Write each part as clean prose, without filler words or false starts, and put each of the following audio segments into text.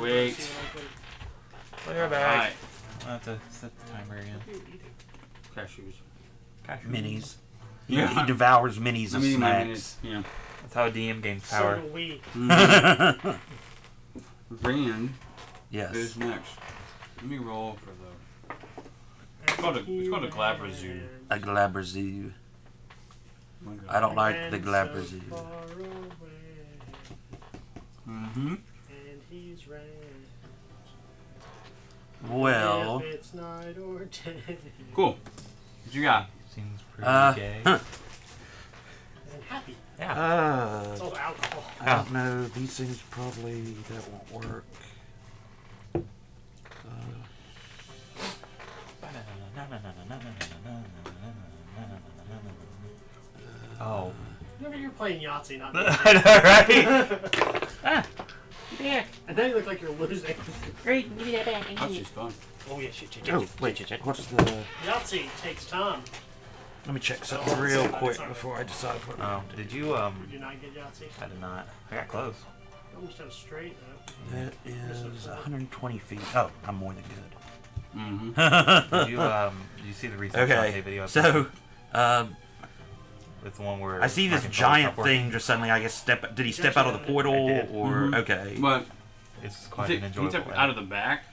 Wait. Well, you're back. I'll have to set the timer again. Cashews. Minis. Yeah. He devours minis of snacks. Yeah. That's how DM gains power. So do we. Rand. Yes. Is next. Let me roll for the. It's called a glabrazoo. A glabrazoo. I don't like the glabrazoo. So and he's Rand. Well. If it's night or day. Cool. What you got? Seems pretty gay. And happy. Yeah. It's all alcohol. I don't know. These things probably that won't work. Oh. Remember you were playing Yahtzee, not me. I know, right? Yeah. And now you look like you're losing. Great, give me that back. Oh, she's gone. Oh, yeah, shit, oh, wait, what's the... Yahtzee takes time. Let me check something real quick before I decide what we're going to do. Did you, Did you not get Yahtzee? I did not. I got close. I almost had a straight, though. That is 120 feet. Oh, I'm more than good. Mm-hmm. Did you see the recent video? So, it's the one where I see this giant thing just suddenly, I guess, did he step out of the portal? Or okay. But it's quite an enjoyable way. He stepped out of the back.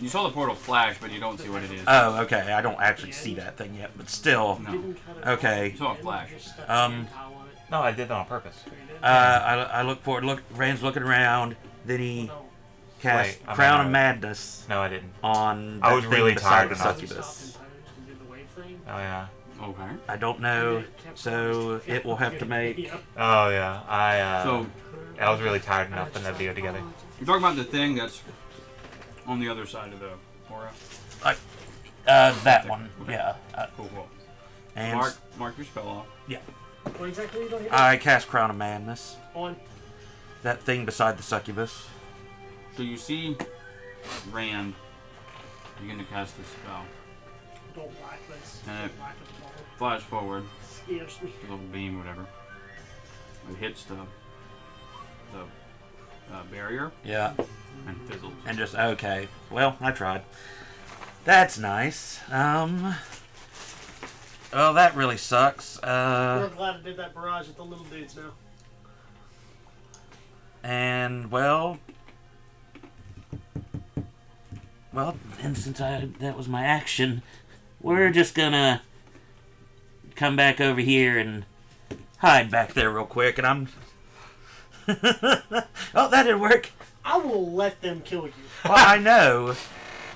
You saw the portal flash, but you don't see what it is. Oh, okay. I don't actually see that thing yet, but still. No. Okay. You saw it flash. No, I did that on purpose. I look forward. Look, Rand's looking around. Then he cast Crown of Madness. No, I didn't. On I was really tired of succubus. Oh, yeah. Okay. I don't know, so it will have to make... Oh, yeah. I was really tired enough putting that video together. You're talking about the thing that's on the other side of the aura? That one. Okay. Yeah. Cool. And mark your spell off. Yeah. What exactly are you doing here? I cast Crown of Madness. On? That thing beside the succubus. So you see Rand begin to cast this spell. Don't like this. And it flies forward. Scares me. A little beam, whatever. It hits the barrier. Yeah. And fizzles. And just well, I tried. That's nice. Oh, that really sucks. We're glad I did that barrage at the little dudes now. And well, and since that was my action. We're just gonna come back over here and hide back there real quick, and I'm... Oh, that didn't work. I will let them kill you. Well, I know.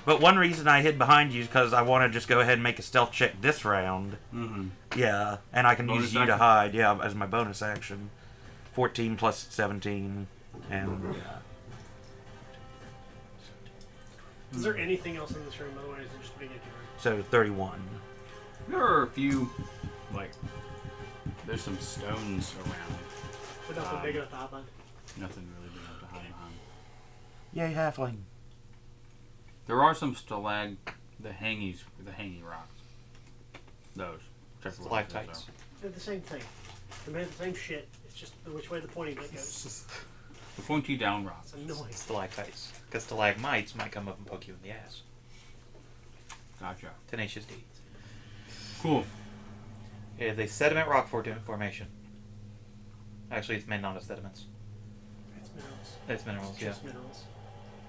But one reason I hid behind you is because I want to just go ahead and make a stealth check this round. Mm-hmm. Yeah, and I can use you to hide, yeah, as my bonus action. 14 plus 17, and... Yeah. Is there anything else in this room, otherwise it's just being a... So 31. There are a few, like, there's some stones around. But nothing big enough to hide behind. Nothing really big enough to hide behind. Yay, halfling. There are some the hangy rocks. Those. Stalactites. They're the same thing. They made the same shit. It's just which way the pointy bit goes. The pointy down rocks. It's annoying. Stalactites. Because stalagmites might come up and poke you in the ass. Gotcha. Tenacious D. Cool. It is a sediment rock formation. Actually, it's made out of sediments. It's minerals. It's minerals, it's just minerals.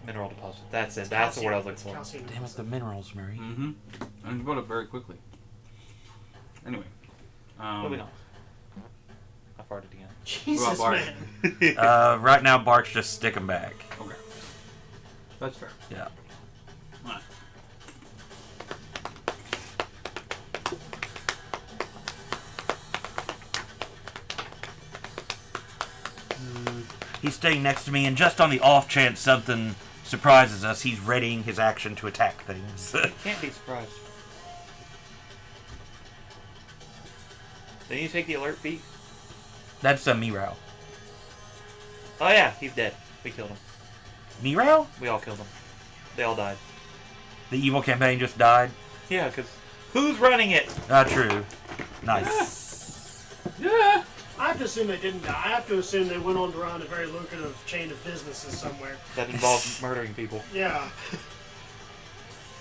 Mineral deposit. That's it. That's the word I was looking for. Damn, it's the minerals, Murray. Mm-hmm. I just brought up very quickly. Anyway. Moving on. I farted again. Jesus, man. Right now, Bark's just sticking back. Okay. That's fair. Yeah. All right. He's staying next to me, and just on the off chance something surprises us, he's readying his action to attack things. You can't be surprised. Didn't you take the alert feat? That's a Mirao. Oh yeah, he's dead. We killed him. Mirao? We all killed him. They all died. The evil campaign just died? Yeah, because who's running it? True. Nice. Yeah. I have to assume they didn't die. I have to assume they went on to run a very lucrative chain of businesses somewhere. That involves murdering people. Yeah.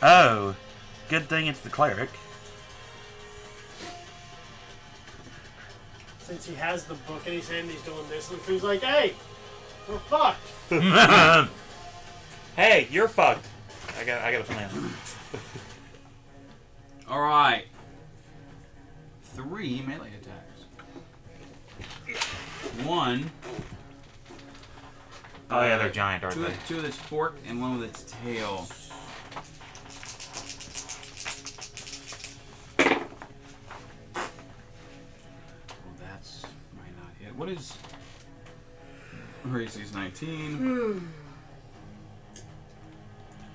Oh. Good thing it's the cleric. Since he has the book in his hand, he's doing this, and he's like, hey, we're fucked. Hey, you're fucked. I got a plan. All right. 3 melee attacks. 1. Oh yeah, they're giant, aren't they? 2 with its fork and 1 with its tail. What is Racy's 19?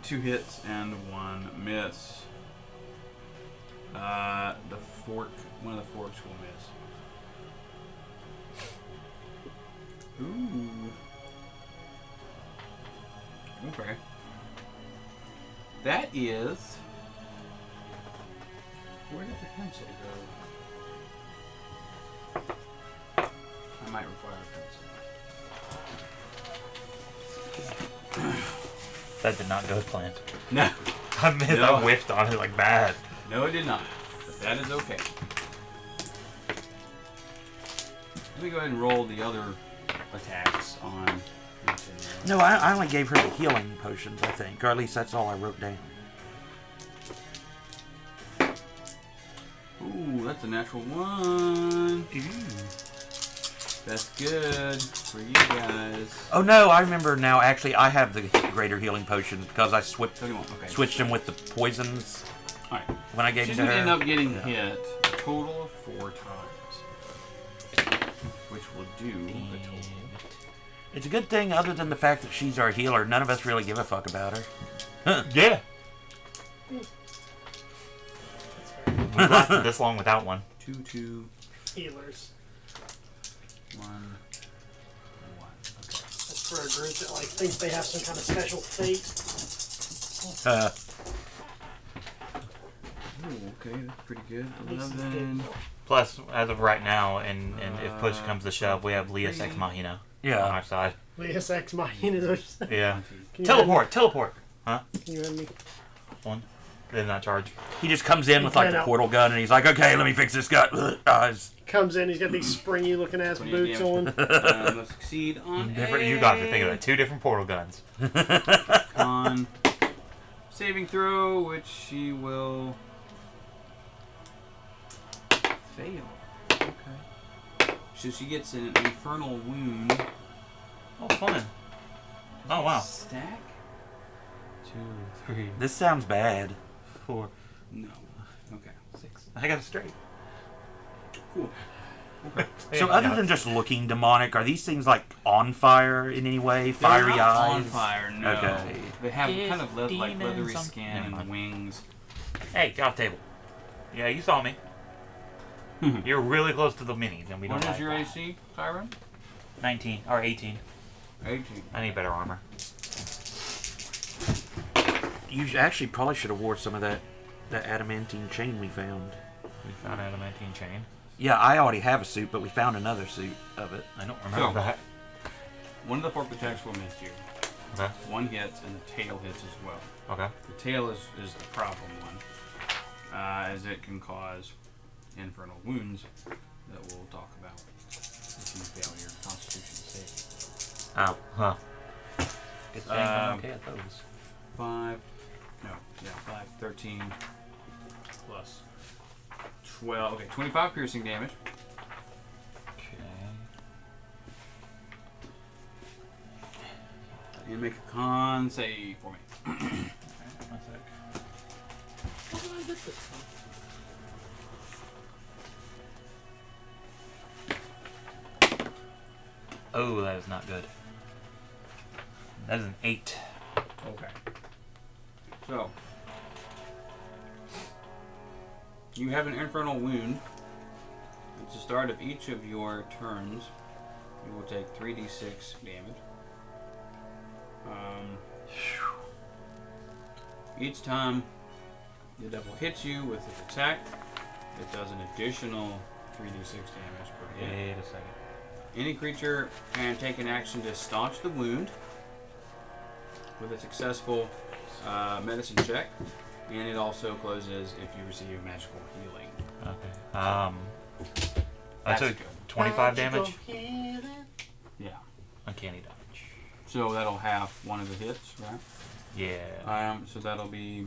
2 hits and 1 miss. The fork, one of the forks will miss. Ooh. Okay. That is. Where did the pencil go? Might require a pencil. That did not go as planned. No. I mean, no. I whiffed on it like bad. No, it did not. But that is okay. Let me go ahead and roll the other attacks on. No, I only gave her the healing potions, I think. Or at least that's all I wrote down. Ooh, that's a natural one. Mm. That's good for you guys. Oh no, I remember now. Actually, I have the greater healing potions because I switched them with the poisons. All right. When I gave them to her. She ended up getting hit a total of 4 times, which will do a total. It's a good thing, other than the fact that she's our healer, none of us really give a fuck about her. Huh. Yeah. We've lasted this long without one. 2 healers. 1, 1. Okay. That's for a group that like thinks they have some kind of special fate. Ooh, okay, that's pretty good. 11. Plus, as of right now, and if push comes to shove, we have Leah's Ex Mahina on our side. Leah's Ex Mahina. Yeah. Teleport. Huh? Can you run me? 1. Did not charge. He just comes in with like the portal gun, and he's like, "Okay, let me fix this gut." Comes in, he's got these springy looking ass boots on. Succeed on different. You guys are thinking of 2 different portal guns. Con saving throw, which she will fail. Okay. So she gets an infernal wound. Oh, fun! Oh wow! Stack. 2, 3. This sounds bad. 4. No. Okay. 6. I got it straight. Cool. Okay. So other than just looking demonic, are these things like on fire in any way? Fiery eyes? They're not on fire, no. Okay. They have kind of leathery skin and wings. Hey, off table. Yeah, you saw me. You're really close to the minis, and we don't. What is your AC, Kairon? 19 or 18. 18. I need better armor. You actually probably should have wore some of that adamantine chain we found. We found adamantine chain? Yeah, I already have a suit, but we found another suit of it. I don't remember that. One of the 4 attacks will miss you. Okay. 1 hits, and the tail hits as well. Okay. The tail is the problem one, as it can cause infernal wounds that we'll talk about if you fail your constitution save. Ow. Huh. Good thing I'm okay at those. 5, 13, plus 12, okay, 25 piercing damage. Okay. You make a con save for me. Okay, one sec. How did I get this one? Oh, that is not good. That is an 8. Okay. So, you have an infernal wound. At the start of each of your turns, you will take 3d6 damage. Each time the devil hits you with its attack, it does an additional 3d6 damage per hit. Wait a second. Any creature can take an action to staunch the wound with a successful medicine check, and it also closes if you receive magical healing. Okay. I took 25 damage. Healing. Yeah. Uncanny damage. So that'll half one of the hits, right? Yeah. So that'll be,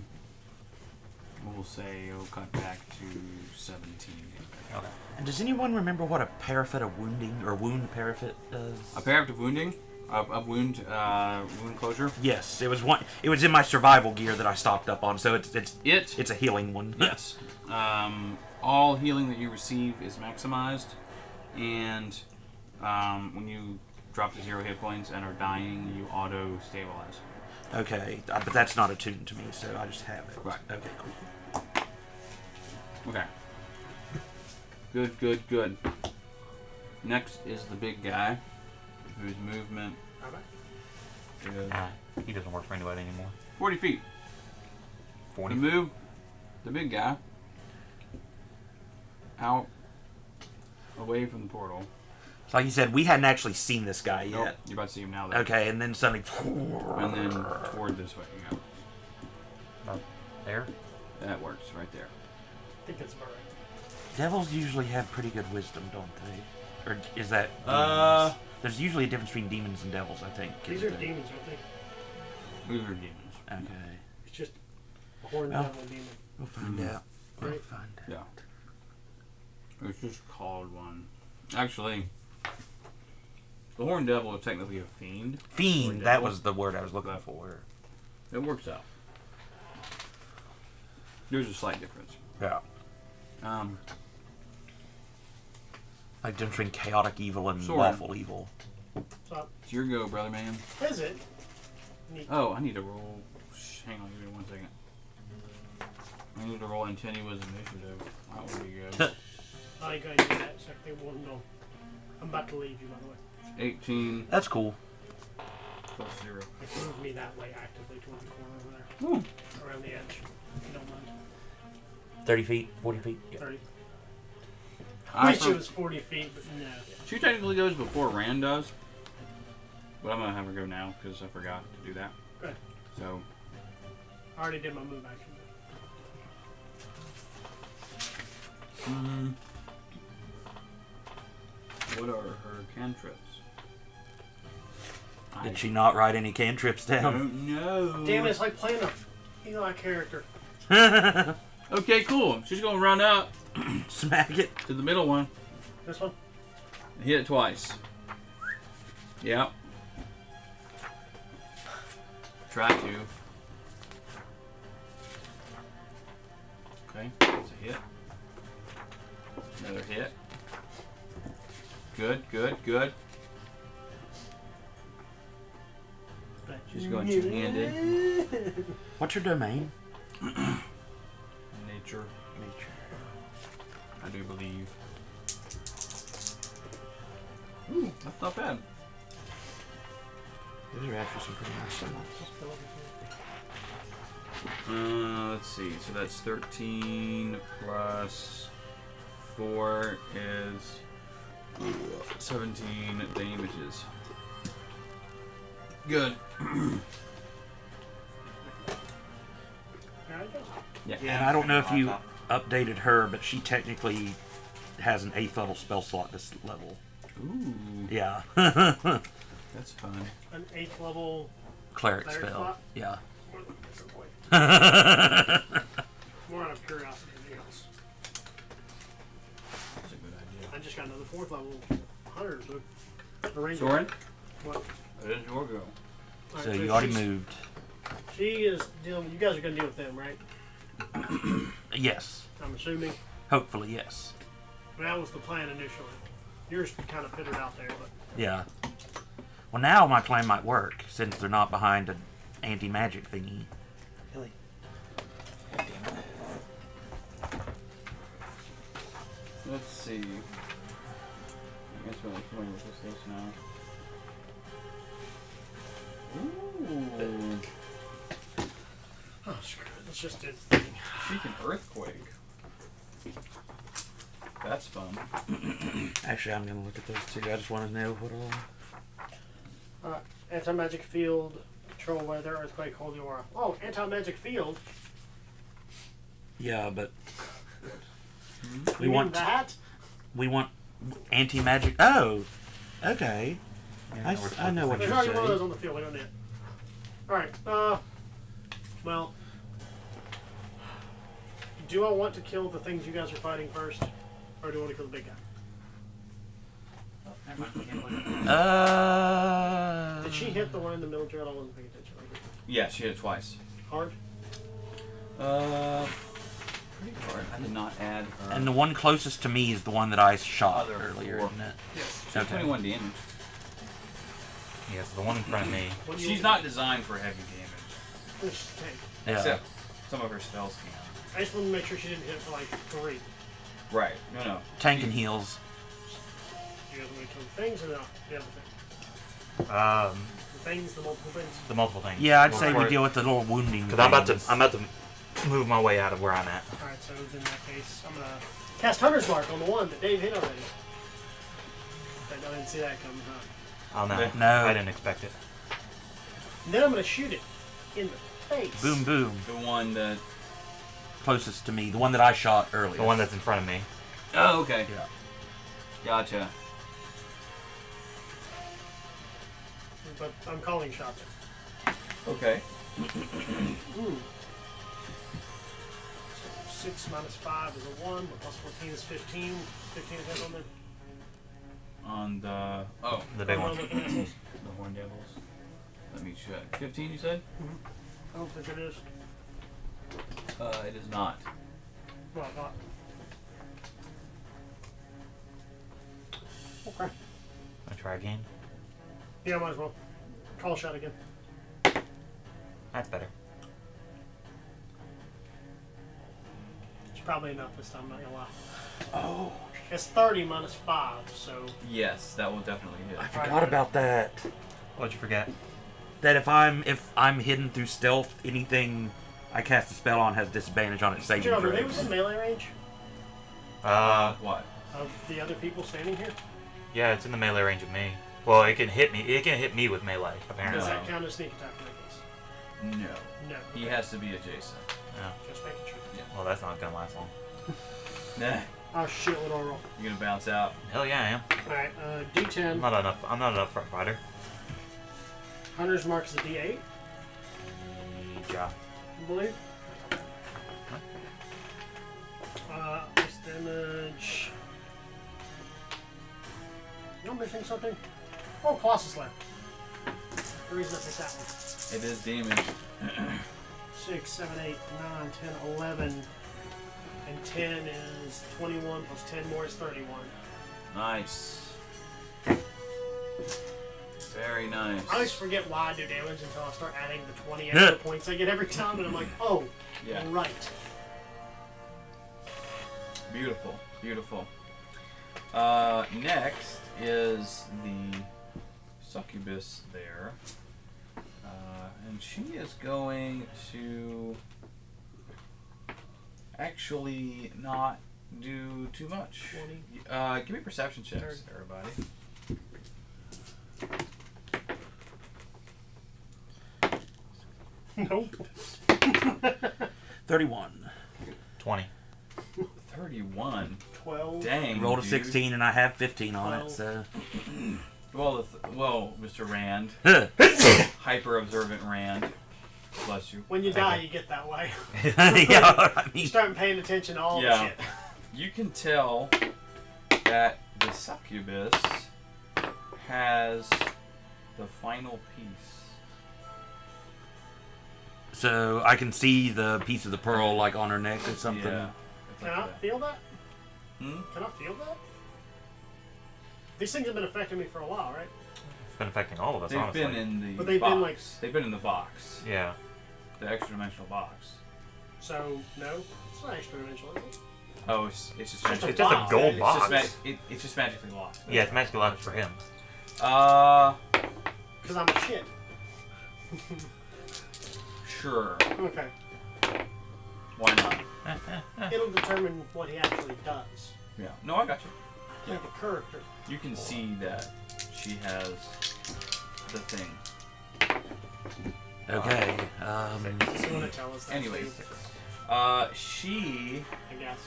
we'll say it'll cut back to 17. Okay. And does anyone remember what a parapet of wounding or wound parapet does? A parapet of wounding? Wound closure? Yes, it was one. It was in my survival gear that I stocked up on, so it's a healing one. Yes. All healing that you receive is maximized, and when you drop to 0 hit points and are dying, you auto stabilize. Okay, but that's not attuned to me, so I just have it. Right. Okay, cool. Okay. Good, good, good. Next is the big guy, whose movement is... he doesn't work for anybody anymore. 40 feet. 40? The big guy, out away from the portal. So like you said, we hadn't actually seen this guy yet. Nope, you're about to see him now. Though. Okay, and then suddenly... And then toward this way. You know. There? That works, right there. I think that's about right. Devils usually have pretty good wisdom, don't they? Or is that demons? There's usually a difference between demons and devils, I think. These are demons, aren't they? These are demons. Okay. It's just a horned devil demon. We'll find out. Right? We'll find out. Yeah. It's just called one. Actually, the horned devil is technically a fiend. Fiend, that was the word I was looking for. It works out. There's a slight difference. Yeah. Like between chaotic evil and lawful evil. It's your go, brother man. Is it? Oh, I need to roll. Hang on, give me one second. I need to roll in Tinua's initiative. That would be good. I gotta do that, so they won't know. I'm about to leave you, by the way. 18. That's cool. Plus 0. It moves me that way actively toward the corner over there. Ooh. Around the edge, if you don't mind. 30 feet, 40 feet. Yeah. 30. I wish it was 40 feet, but no. She technically goes before Rand does, but I'm going to have her go now because I forgot to do that. Good. So. I already did my move action. What are her cantrips? Did she not write any cantrips down? No. Damn it, it's like playing a Eli character. Okay, cool. She's going to run up. Smack it. To the middle one. This one? And hit it twice. Yep. Try to. Okay, that's a hit. Another hit. Good, good, good. She's going two-handed. What's your domain? Nature. I do believe. Ooh, that's not bad. These are actually some pretty nice ones. Let's see. So that's 13 plus 4 is 17 damages. Good. Yeah. And I don't know if you updated her, but she technically has an 8th level spell slot this level. Ooh. Yeah. That's fun. An 8th level cleric spell. Slot? Yeah. More out of curiosity than else. That's a good idea. I just got another 4th level hunter. Soren? What? It is your go. So you already moved. She is dealing. You guys are going to deal with them, right? Yes. I'm assuming. Hopefully, yes. That was the plan initially. Yours kind of pitted out there, but yeah. Well, now my plan might work since they're not behind an anti-magic thingy. Really? God damn it. Let's see. I guess we're only familiar with this place now. Ooh. Oh, screw it. Let's just do the thing. She can earthquake. That that's fun. Actually, I'm going to look at those too. I just want to know what all. Anti-magic field, control weather, earthquake, holy aura. Oh, anti-magic field? Yeah, but... we want that? We want anti-magic... Oh! Okay. Yeah, I know what you're saying. There's already one of those on the field. I don't need it. Alright, well... Do I want to kill the things you guys are fighting first, or do I want to kill the big guy? Did she hit the one in the military? I wasn't paying attention. Yeah, she hit it twice. Hard? Pretty hard. I did not add her. And the one closest to me is the one that I shot earlier, isn't it? Yes. She's okay. 21 damage. Yes, the one in front of me. She's not designed for heavy damage. Yeah. Except some of her spells can. I just want to make sure she didn't hit for like 3. Right. No, no. Tank and heals. Do you guys want to kill the things or not? The other things? The things, the multiple things? The multiple things. Yeah, I'd say we deal with the little wounding. Because I'm about to move my way out of where I'm at. Alright, so in that case, I'm going to cast Hunter's Mark on the one that Dave hit already. I didn't see that coming, huh? Oh, no. No. I didn't expect it. And then I'm going to shoot it in the face. Boom, boom. The one that... closest to me, the one that I shot earlier. The one that's in front of me. Oh, okay. Yeah. Gotcha. But I'm calling shots. Okay. Ooh. So 6 minus 5 is a 1, but +14 is 15. 15 is that on there? On the... Oh. The big one. The Horn Devils. Let me check. 15, you said? Mm-hmm. I don't think it is. It is not. Well, not. Okay. I'll try again. Yeah, might as well. Call shot again. That's better. It's probably enough this time, not gonna lie. Oh. It's 30 minus 5, so. Yes, that will definitely hit. I forgot about that. What'd you forget? That if I'm hidden through stealth, anything I cast a spell on has disadvantage on its saving throw. Were they within melee range? What? Of the other people standing here? Yeah, it's in the melee range of me. Well, it can hit me. It can hit me with melee. Apparently. Does that count as sneak attack? I guess. No. No. He has to be adjacent. Yeah. Just making sure. Yeah. Well, that's not gonna last long. Nah. Oh shit! What do I roll? You gonna bounce out? Hell yeah, I am. All right. D10. I'm not enough. I'm not an upfront fighter. Hunter's Mark is a D8. Yeah. Believe. This damage. I'm missing something. Oh, Colossus Lamp. The reason that's exactly. It is damage. 6, 7, 8, 9, 10, 11. And 10 is 21, plus 10 more is 31. Nice. Very nice. I always forget why I do damage until I start adding the 20 extra points I get every time, and I'm like, oh, yeah. Right. Beautiful, beautiful. Next is the succubus there. And she is going to actually not do too much. Give me perception checks, everybody. Nope. 31. 20. 31. 12. Dang. Rolled a 16 and I have 15 on it, so. Well, well, Mr. Rand. Hyper observant Rand. Bless you. When you die, you get that way. Yeah, I mean, you start paying attention to all the shit. You can tell that the succubus has the final piece. So I can see the piece of the pearl like on her neck or something. Yeah, like can I feel that? Hmm? Can I feel that? These things have been affecting me for a while, right? It's been affecting all of us, honestly. They've been in the box. They've been in the box. Yeah. The extra-dimensional box. So, no? It's not extra-dimensional, is it? Oh, it's just magic. It's just a gold box. It's just magically locked. Yeah, it's magically locked for him. Because I'm a shit. Sure. Okay. Why not? It'll determine what he actually does. Yeah. No, I got you. Yeah. Like a character. You can see that she has the thing. Okay. Anyways, she. I guess.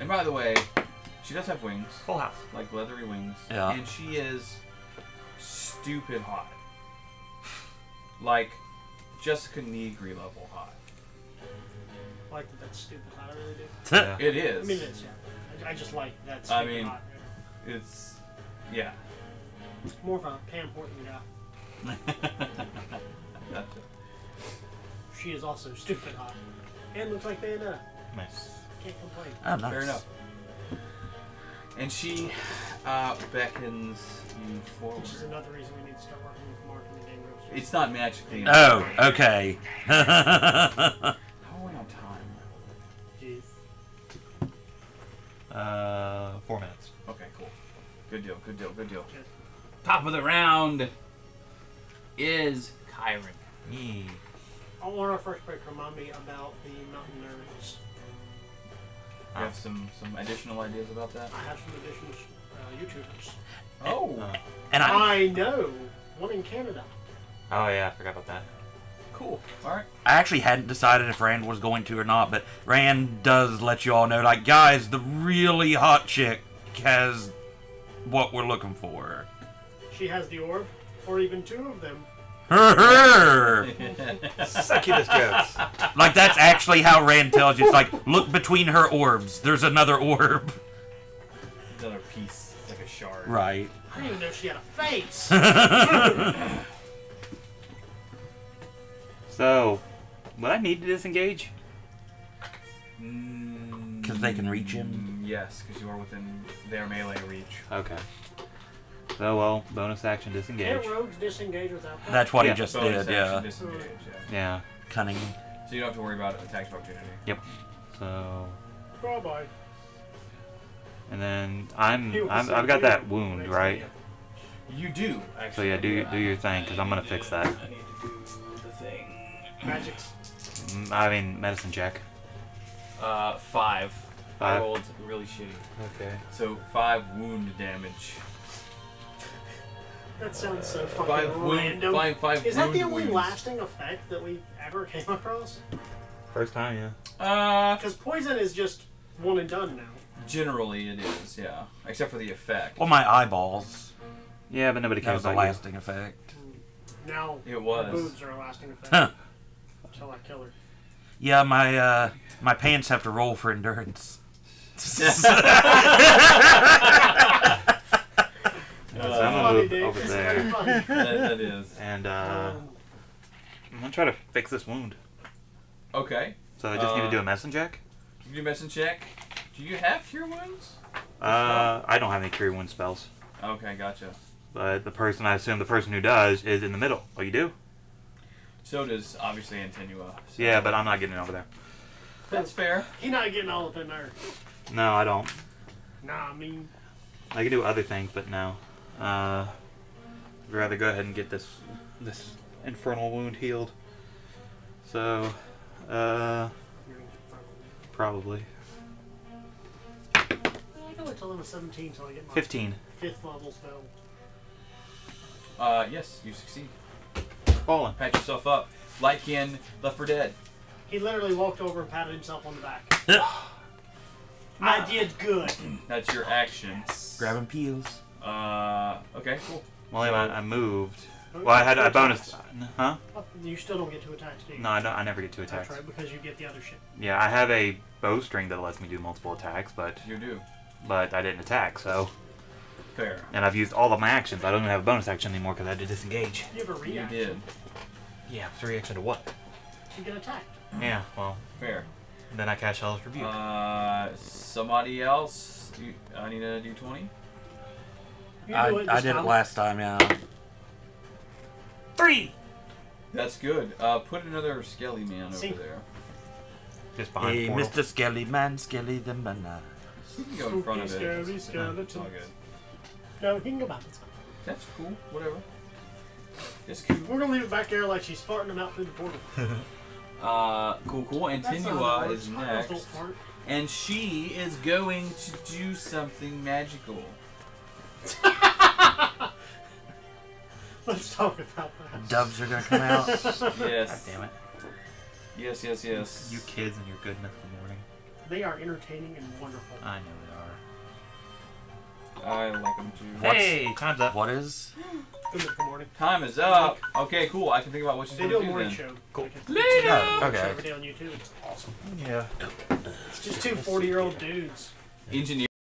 And by the way, she does have wings. Full house. Like leathery wings. Yeah. And she is stupid hot. Like Jessica Negri level hot. Like that's stupid hot, I really do. Yeah. It is. I mean, it's, yeah. I just like that stupid hot. I mean, it's, yeah. It's more of a Pam Horton guy. Gotcha. She is also stupid hot. And looks like Bayonetta. Nice. Can't complain. Oh, nice. Fair enough. And she beckons you forward. Which is another reason we need to start working with Mark in the game room. It's not magically. Oh, okay. How are we on time? Jeez. 4 minutes. Okay, cool. Good deal, good deal, good deal. Good. Top of the round is Kairon. I want our first break to remind me about the mountain nerds. I have some additional ideas about that. I have some additional YouTubers. Oh! And I know one in Canada. Oh yeah, I forgot about that. Cool. Alright. I actually hadn't decided if Rand was going to or not, but Rand does let you all know, like, guys, the really hot chick has what we're looking for. She has the orb, or even two of them. Succubus jokes. Like, that's actually how Rand tells you. It's like, look between her orbs. There's another orb. Another piece. It's like a shard. Right. I didn't even know she had a face. So, would I need to disengage? Because they can reach him? Yes, because you are within their melee reach. Okay. Oh well, bonus action disengage. Can't rogues disengage without that? That's what he just did, yeah. Disengage, yeah. Cunning. So you don't have to worry about attacks of opportunity. Yep. So. Bye. And then I've got that wound, right? You do. Actually. So yeah, do your thing, because I'm gonna fix that. I need to do the thing. Magic. I mean medicine check. 5. I rolled really shitty. Okay. So 5 wound damage. That sounds so fucking random. Is that the only lasting effect that we ever came across? First time, yeah. Because poison is just one and done now. Generally, it is, yeah. Except for the effect. Well, my eyeballs. Yeah, but nobody cares about the lasting effect. Now, it was. Her boobs are a lasting effect. Huh. Until I kill her. Yeah, my pants have to roll for endurance. So I'm gonna move over there. That is. And I'm gonna try to fix this wound. Okay. So I just need to do a medicine check. You do a medicine check. Do you have cure wounds? I don't have any cure wound spells. Okay, gotcha. But the person, I assume the person who does, is in the middle. Oh, you do? So does obviously Tinua. So. Yeah, but I'm not getting over there. That's fair. You're not getting all up in there. No, I don't. Nah, I mean. I can do other things, but no. I'd rather go ahead and get this infernal wound healed. So, probably. I can wait till I'm 17 till I get my 5th level spell. Yes, you succeed. Fallen. Pat yourself up. Like in Left 4 Dead. He literally walked over and patted himself on the back. I did good. That's your action. Yes. Grabbing peels. Okay, cool. Well, I moved. Well, I had a bonus. Huh? You still don't get 2 attacks, do you? No, I never get 2 attacks. That's right, because you get the other shit. Yeah, I have a bowstring that lets me do multiple attacks, but... You do. But I didn't attack, so... Fair. And I've used all of my actions. I don't even have a bonus action anymore because I had to disengage. You have a reaction. You did. Yeah, it's a reaction to what? You get attacked. Yeah, well... Fair. And then I cast Hell's Rebuke. Somebody else? I need to do 20? I did it last time, yeah. 3! That's good. Put another Skelly Man over there. Just behind hey, portal. Mr. Skelly Man, Skelly the Man. You can go in front of it. Skelly, it's all good. No, he can go back. That's cool. Whatever. It's cool. We're going to leave it back there like she's farting him out through the portal. Cool, cool. And Tinua is next. And she is going to do something magical. Let's talk about that. Dubs are going to come out. Yes. God damn it. Yes, yes, yes. You kids and your good mythical morning. They are entertaining and wonderful. I know they are. I like them too. Hey, time's up. What is? Good mythical morning. Time is up. Okay, cool. I can think about what she's going to do. They do a morning show. Cool. Later. Oh, okay. Every day on YouTube. It's awesome. Yeah. It's just two 40-year-old dudes. Engineer.